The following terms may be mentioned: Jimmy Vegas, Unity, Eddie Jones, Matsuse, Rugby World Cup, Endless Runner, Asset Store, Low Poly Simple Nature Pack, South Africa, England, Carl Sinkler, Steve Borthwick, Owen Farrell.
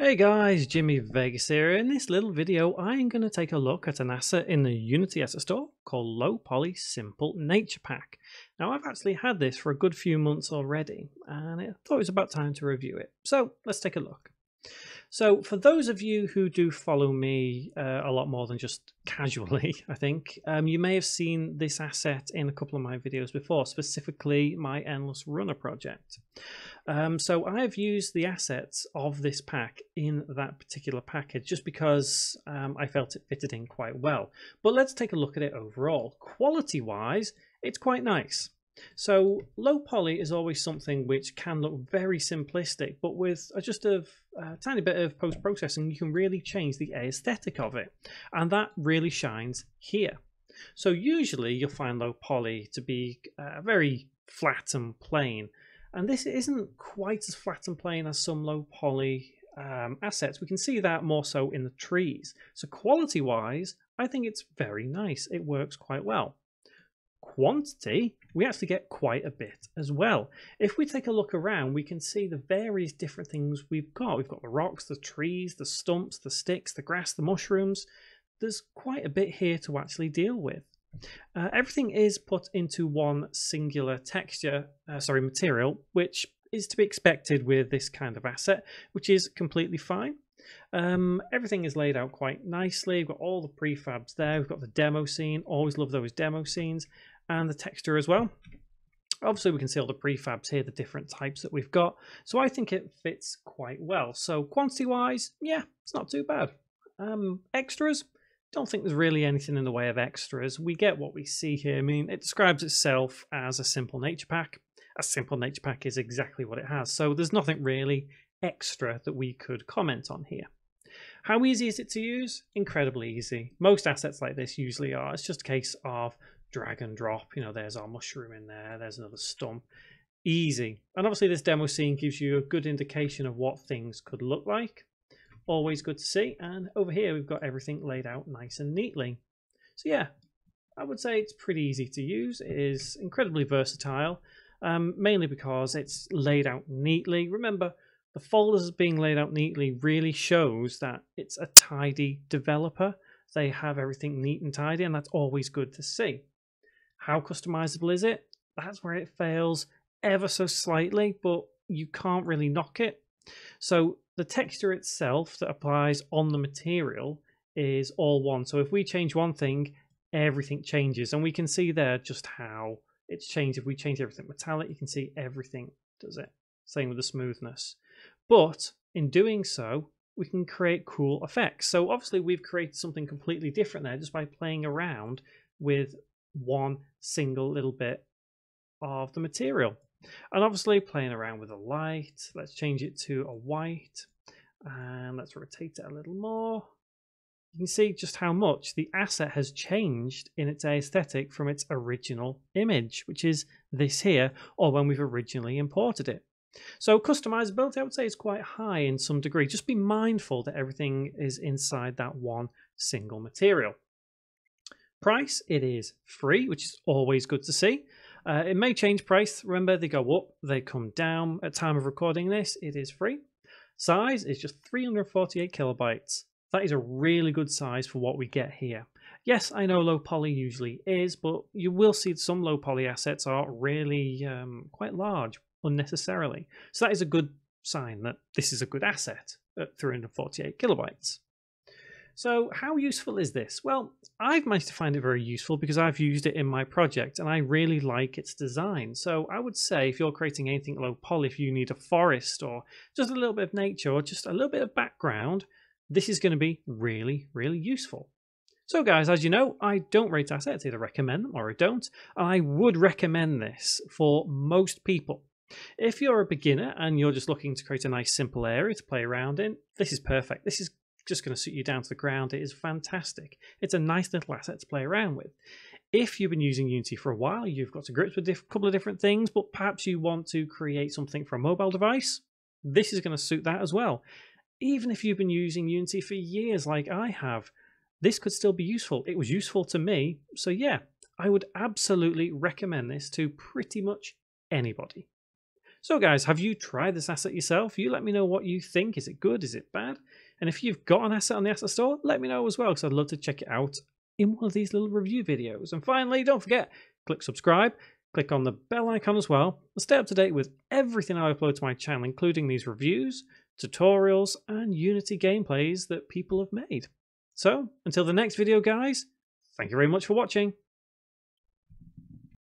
Hey guys, Jimmy Vegas here. In this little video, I'm going to take a look at an asset in the Unity Asset Store called Low Poly Simple Nature Pack. Now, I've actually had this for a good few months already, and I thought it was about time to review it. So let's take a look. So for those of you who do follow me a lot more than just casually, I think, you may have seen this asset in a couple of my videos before, specifically my Endless Runner project. So I've used the assets of this pack in that particular package just because I felt it fitted in quite well. But let's take a look at it overall. Quality-wise, it's quite nice. So low poly is always something which can look very simplistic, but with just a tiny bit of post-processing, you can really change the aesthetic of it. And that really shines here. So usually you'll find low poly to be very flat and plain. And this isn't quite as flat and plain as some low poly assets. We can see that more so in the trees. So quality-wise, I think it's very nice. It works quite well. Quantity, we actually get quite a bit as well. If we take a look around, we can see the various different things we've got. We've got the rocks, the trees, the stumps, the sticks, the grass, the mushrooms. There's quite a bit here to actually deal with. Everything is put into one singular material, which is to be expected with this kind of asset, which is completely fine. Everything is laid out quite nicely. We've got all the prefabs there. We've got the demo scene. Always love those demo scenes, and the texture as well. Obviously, we can see all the prefabs here, the different types that we've got. So I think it fits quite well. So quantity-wise, yeah, it's not too bad. Extras, don't think there's really anything in the way of extras. We get what we see here. I mean, it describes itself as a simple nature pack. A simple nature pack is exactly what it has. So there's nothing really extra that we could comment on here. How easy is it to use? Incredibly easy. Most assets like this usually are. It's just a case of drag and drop. You know, there's our mushroom in there, there's another stump. Easy. And obviously this demo scene gives you a good indication of what things could look like. Always good to see. And over here we've got everything laid out nice and neatly. So yeah, I would say it's pretty easy to use. It is incredibly versatile, mainly because it's laid out neatly. Remember, the folders being laid out neatly really shows that it's a tidy developer. They have everything neat and tidy, and that's always good to see. How customizable is it? That's where it fails ever so slightly, but you can't really knock it. So the texture itself that applies on the material is all one. So if we change one thing, everything changes. And we can see there just how it's changed. If we change everything metallic, you can see everything does it. Same with the smoothness. But in doing so, we can create cool effects. So obviously we've created something completely different there just by playing around with one single little bit of the material. And obviously playing around with the light, let's change it to a white and let's rotate it a little more. You can see just how much the asset has changed in its aesthetic from its original image, which is this here, or when we've originally imported it. So customizability, I would say, is quite high in some degree. Just be mindful that everything is inside that one single material. Price, it is free, which is always good to see. It may change price. Remember, they go up, they come down. At time of recording this, it is free. Size is just 348 kilobytes. That is a really good size for what we get here. Yes, I know low poly usually is, but you will see some low poly assets are really quite large unnecessarily. So that is a good sign that this is a good asset at 348 kilobytes. So how useful is this? Well, I've managed to find it very useful because I've used it in my project and I really like its design. So I would say if you're creating anything low poly, if you need a forest or just a little bit of nature or just a little bit of background, this is going to be really, really useful. So guys, as you know, I don't rate assets, either recommend them or I don't. And I would recommend this for most people. If you're a beginner and you're just looking to create a nice simple area to play around in, this is perfect. This is just going to suit you down to the ground. It is fantastic. It's a nice little asset to play around with. If you've been using Unity for a while, you've got to grips with a couple of different things, but perhaps you want to create something for a mobile device. This is going to suit that as well. Even if you've been using Unity for years like I have, this could still be useful. It was useful to me. So yeah, I would absolutely recommend this to pretty much anybody. So guys, have you tried this asset yourself? You let me know what you think. Is it good? Is it bad? And if you've got an asset on the Asset Store, let me know as well, because I'd love to check it out in one of these little review videos. And finally, don't forget, click subscribe, click on the bell icon as well, and stay up to date with everything I upload to my channel, including these reviews, tutorials, and Unity gameplays that people have made. So, until the next video, guys, thank you very much for watching.